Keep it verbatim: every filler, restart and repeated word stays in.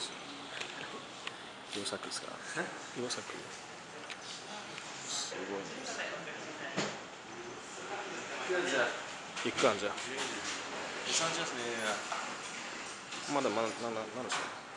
です。洋作ですか？洋作。すごいね。一貫じゃ。まだまだなんなんなんでしょう。